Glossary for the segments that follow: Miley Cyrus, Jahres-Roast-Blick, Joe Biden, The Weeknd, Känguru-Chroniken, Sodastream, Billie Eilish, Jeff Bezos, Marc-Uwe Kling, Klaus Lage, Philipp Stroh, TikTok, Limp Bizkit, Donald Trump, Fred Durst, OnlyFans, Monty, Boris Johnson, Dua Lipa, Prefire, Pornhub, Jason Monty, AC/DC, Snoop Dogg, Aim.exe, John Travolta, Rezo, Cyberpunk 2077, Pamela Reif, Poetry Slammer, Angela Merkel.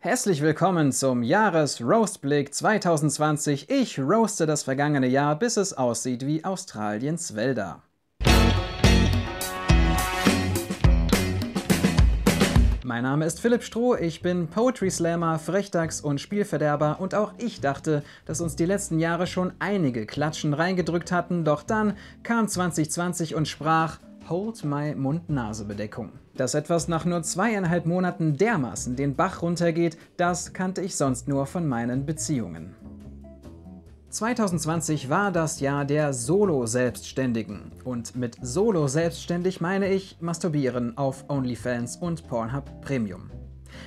Herzlich willkommen zum Jahres-Roast-Blick 2020. Ich roaste das vergangene Jahr, bis es aussieht wie Australiens Wälder. Mein Name ist Philipp Stroh, ich bin Poetry Slammer, Frechdachs und Spielverderber und auch ich dachte, dass uns die letzten Jahre schon einige Klatschen reingedrückt hatten, doch dann kam 2020 und sprach: Hold my Mund-Nase-Bedeckung. Dass etwas nach nur 2,5 Monaten dermaßen den Bach runtergeht, das kannte ich sonst nur von meinen Beziehungen. 2020 war das Jahr der Solo-Selbstständigen. Und mit Solo-Selbstständig meine ich Masturbieren auf OnlyFans und Pornhub Premium.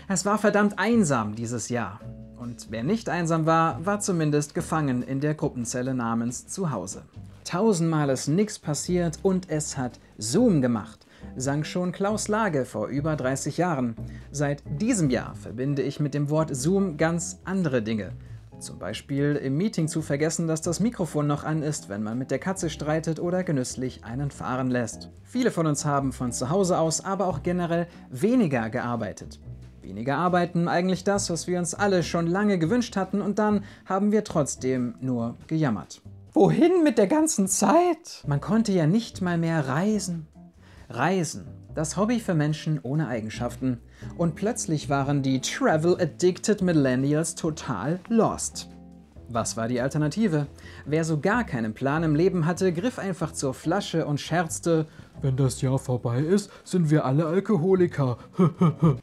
Es war verdammt einsam dieses Jahr. Und wer nicht einsam war, war zumindest gefangen in der Gruppenzelle namens Zuhause. Tausendmal ist nichts passiert und es hat Zoom gemacht, sang schon Klaus Lage vor über 30 Jahren. Seit diesem Jahr verbinde ich mit dem Wort Zoom ganz andere Dinge. Zum Beispiel im Meeting zu vergessen, dass das Mikrofon noch an ist, wenn man mit der Katze streitet oder genüsslich einen fahren lässt. Viele von uns haben von zu Hause aus, aber auch generell weniger gearbeitet. Weniger arbeiten, eigentlich das, was wir uns alle schon lange gewünscht hatten, und dann haben wir trotzdem nur gejammert. Wohin mit der ganzen Zeit? Man konnte ja nicht mal mehr reisen. Reisen, das Hobby für Menschen ohne Eigenschaften. Und plötzlich waren die Travel-addicted Millennials total lost. Was war die Alternative? Wer so gar keinen Plan im Leben hatte, griff einfach zur Flasche und scherzte: Wenn das Jahr vorbei ist, sind wir alle Alkoholiker.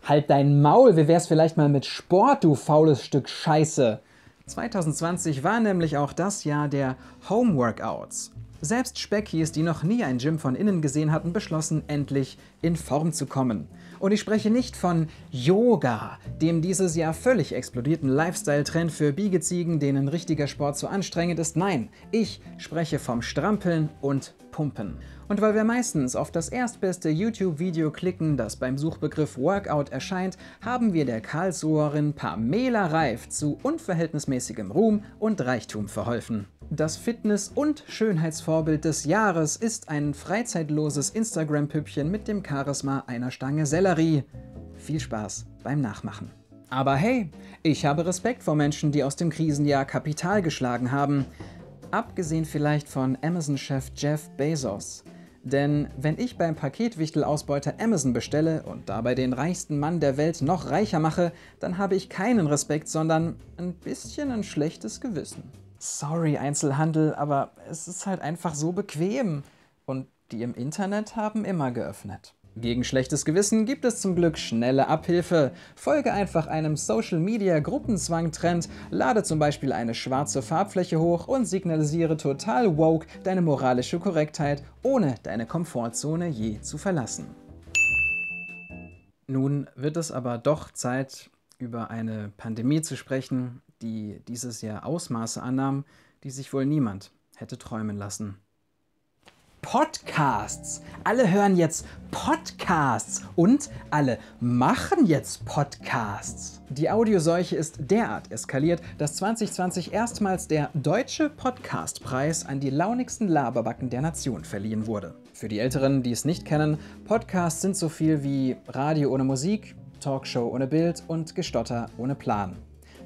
Halt dein Maul, wie wär's vielleicht mal mit Sport, du faules Stück Scheiße. 2020 war nämlich auch das Jahr der Homeworkouts. Selbst Speckies, die noch nie ein Gym von innen gesehen hatten, beschlossen, endlich in Form zu kommen. Und ich spreche nicht von Yoga, dem dieses Jahr völlig explodierten Lifestyle-Trend für Biegeziegen, denen richtiger Sport so anstrengend ist. Nein, ich spreche vom Strampeln und Pumpen. Und weil wir meistens auf das erstbeste YouTube-Video klicken, das beim Suchbegriff Workout erscheint, haben wir der Karlsruherin Pamela Reif zu unverhältnismäßigem Ruhm und Reichtum verholfen. Das Fitness- und Schönheitsvorbild des Jahres ist ein freizeitloses Instagram-Püppchen mit dem Charisma einer Stange Sellerie. Viel Spaß beim Nachmachen. Aber hey, ich habe Respekt vor Menschen, die aus dem Krisenjahr Kapital geschlagen haben. Abgesehen vielleicht von Amazon-Chef Jeff Bezos. Denn wenn ich beim Paketwichtelausbeuter Amazon bestelle und dabei den reichsten Mann der Welt noch reicher mache, dann habe ich keinen Respekt, sondern ein bisschen ein schlechtes Gewissen. Sorry, Einzelhandel, aber es ist halt einfach so bequem. Und die im Internet haben immer geöffnet. Gegen schlechtes Gewissen gibt es zum Glück schnelle Abhilfe. Folge einfach einem Social-Media-Gruppenzwang-Trend, lade zum Beispiel eine schwarze Farbfläche hoch und signalisiere total woke deine moralische Korrektheit, ohne deine Komfortzone je zu verlassen. Nun wird es aber doch Zeit, über eine Pandemie zu sprechen, die dieses Jahr Ausmaße annahm, die sich wohl niemand hätte träumen lassen. Podcasts. Alle hören jetzt Podcasts und alle machen jetzt Podcasts. Die Audioseuche ist derart eskaliert, dass 2020 erstmals der Deutsche Podcastpreis an die launigsten Laberbacken der Nation verliehen wurde. Für die Älteren, die es nicht kennen, Podcasts sind so viel wie Radio ohne Musik, Talkshow ohne Bild und Gestotter ohne Plan.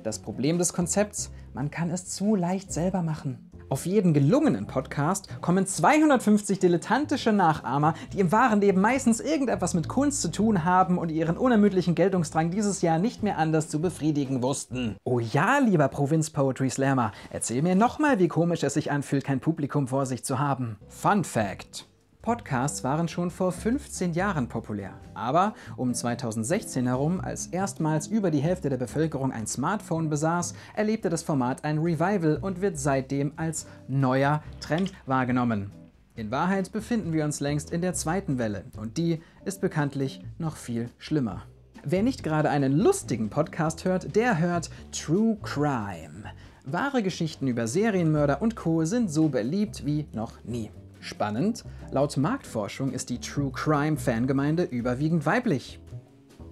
Das Problem des Konzepts: man kann es zu leicht selber machen. Auf jeden gelungenen Podcast kommen 250 dilettantische Nachahmer, die im wahren Leben meistens irgendetwas mit Kunst zu tun haben und ihren unermüdlichen Geltungsdrang dieses Jahr nicht mehr anders zu befriedigen wussten. Oh ja, lieber Provinz-Poetry-Slammer, erzähl mir nochmal, wie komisch es sich anfühlt, kein Publikum vor sich zu haben. Fun Fact: Podcasts waren schon vor 15 Jahren populär, aber um 2016 herum, als erstmals über die Hälfte der Bevölkerung ein Smartphone besaß, erlebte das Format ein Revival und wird seitdem als neuer Trend wahrgenommen. In Wahrheit befinden wir uns längst in der zweiten Welle und die ist bekanntlich noch viel schlimmer. Wer nicht gerade einen lustigen Podcast hört, der hört True Crime. Wahre Geschichten über Serienmörder und Co. sind so beliebt wie noch nie. Spannend, laut Marktforschung ist die True-Crime-Fangemeinde überwiegend weiblich.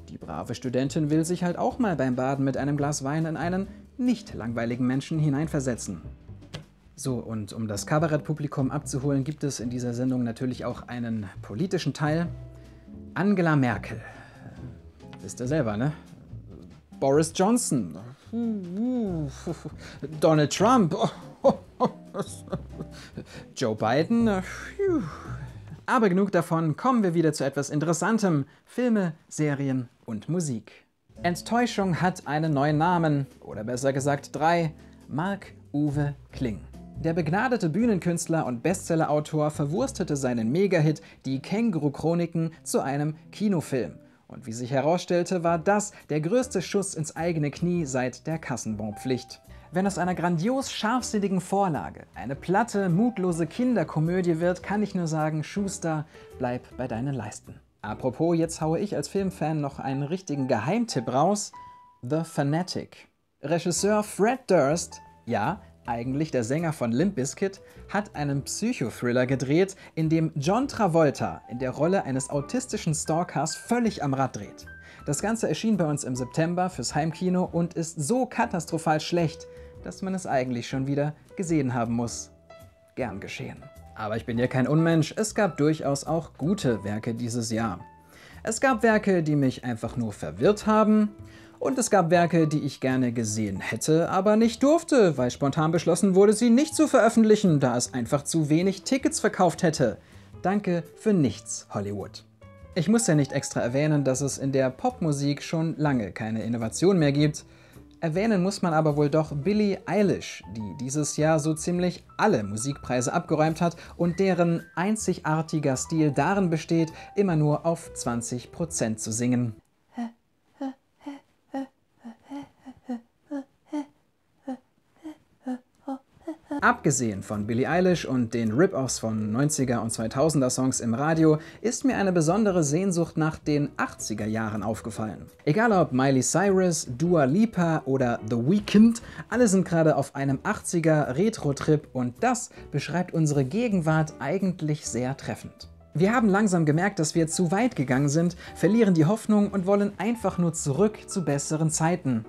Die brave Studentin will sich halt auch mal beim Baden mit einem Glas Wein in einen nicht langweiligen Menschen hineinversetzen. So, und um das Kabarettpublikum abzuholen, gibt es in dieser Sendung natürlich auch einen politischen Teil. Angela Merkel. Wisst ihr selber, ne? Boris Johnson, Donald Trump, Joe Biden. Aber genug davon, kommen wir wieder zu etwas Interessantem: Filme, Serien und Musik. Enttäuschung hat einen neuen Namen, oder besser gesagt drei: Marc-Uwe Kling. Der begnadete Bühnenkünstler und Bestsellerautor verwurstete seinen Megahit Die Känguru-Chroniken zu einem Kinofilm. Und wie sich herausstellte, war das der größte Schuss ins eigene Knie seit der Kassenbonpflicht. Wenn aus einer grandios scharfsinnigen Vorlage eine platte, mutlose Kinderkomödie wird, kann ich nur sagen, Schuster, bleib bei deinen Leisten. Apropos, jetzt haue ich als Filmfan noch einen richtigen Geheimtipp raus: The Fanatic. Regisseur Fred Durst, ja, eigentlich der Sänger von Limp Bizkit, hat einen Psychothriller gedreht, in dem John Travolta in der Rolle eines autistischen Stalkers völlig am Rad dreht. Das Ganze erschien bei uns im September fürs Heimkino und ist so katastrophal schlecht, dass man es eigentlich schon wieder gesehen haben muss. Gern geschehen. Aber ich bin ja kein Unmensch, es gab durchaus auch gute Werke dieses Jahr. Es gab Werke, die mich einfach nur verwirrt haben. Und es gab Werke, die ich gerne gesehen hätte, aber nicht durfte, weil spontan beschlossen wurde, sie nicht zu veröffentlichen, da es einfach zu wenig Tickets verkauft hätte. Danke für nichts, Hollywood. Ich muss ja nicht extra erwähnen, dass es in der Popmusik schon lange keine Innovation mehr gibt. Erwähnen muss man aber wohl doch Billie Eilish, die dieses Jahr so ziemlich alle Musikpreise abgeräumt hat und deren einzigartiger Stil darin besteht, immer nur auf 20% zu singen. Abgesehen von Billie Eilish und den Rip-Offs von 90er- und 2000er-Songs im Radio ist mir eine besondere Sehnsucht nach den 80er Jahren aufgefallen. Egal ob Miley Cyrus, Dua Lipa oder The Weeknd, alle sind gerade auf einem 80er-Retro-Trip und das beschreibt unsere Gegenwart eigentlich sehr treffend. Wir haben langsam gemerkt, dass wir zu weit gegangen sind, verlieren die Hoffnung und wollen einfach nur zurück zu besseren Zeiten.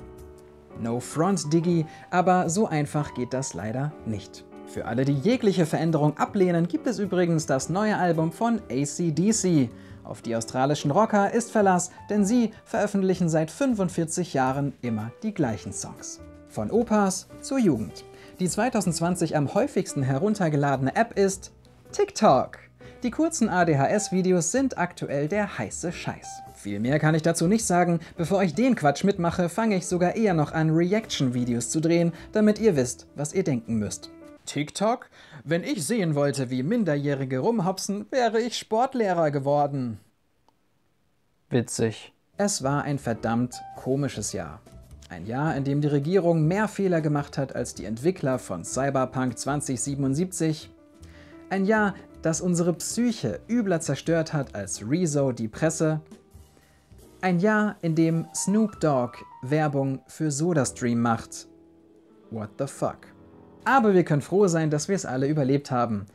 No front, Diggi, aber so einfach geht das leider nicht. Für alle, die jegliche Veränderung ablehnen, gibt es übrigens das neue Album von AC/DC. Auf die australischen Rocker ist Verlass, denn sie veröffentlichen seit 45 Jahren immer die gleichen Songs. Von Opas zur Jugend. Die 2020 am häufigsten heruntergeladene App ist TikTok. Die kurzen ADHS-Videos sind aktuell der heiße Scheiß. Viel mehr kann ich dazu nicht sagen. Bevor ich den Quatsch mitmache, fange ich sogar eher noch an, Reaction-Videos zu drehen, damit ihr wisst, was ihr denken müsst. TikTok? Wenn ich sehen wollte, wie Minderjährige rumhopsen, wäre ich Sportlehrer geworden. Witzig. Es war ein verdammt komisches Jahr. Ein Jahr, in dem die Regierung mehr Fehler gemacht hat als die Entwickler von Cyberpunk 2077. Ein Jahr, das unsere Psyche übler zerstört hat als Rezo die Presse. Ein Jahr, in dem Snoop Dogg Werbung für Sodastream macht. What the fuck? Aber wir können froh sein, dass wir es alle überlebt haben.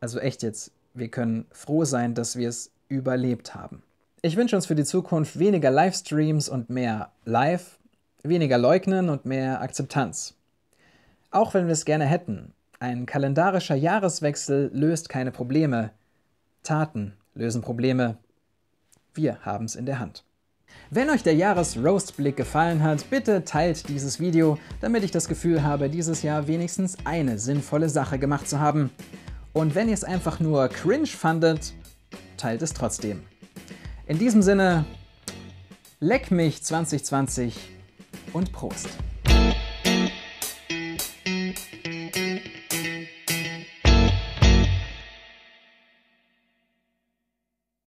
Also echt jetzt, wir können froh sein, dass wir es überlebt haben. Ich wünsche uns für die Zukunft weniger Livestreams und mehr Live, weniger Leugnen und mehr Akzeptanz. Auch wenn wir es gerne hätten. Ein kalendarischer Jahreswechsel löst keine Probleme. Taten lösen Probleme. Wir haben es in der Hand. Wenn euch der Jahres-Roast-Blick gefallen hat, bitte teilt dieses Video, damit ich das Gefühl habe, dieses Jahr wenigstens eine sinnvolle Sache gemacht zu haben. Und wenn ihr es einfach nur cringe fandet, teilt es trotzdem. In diesem Sinne, leck mich 2020 und Prost!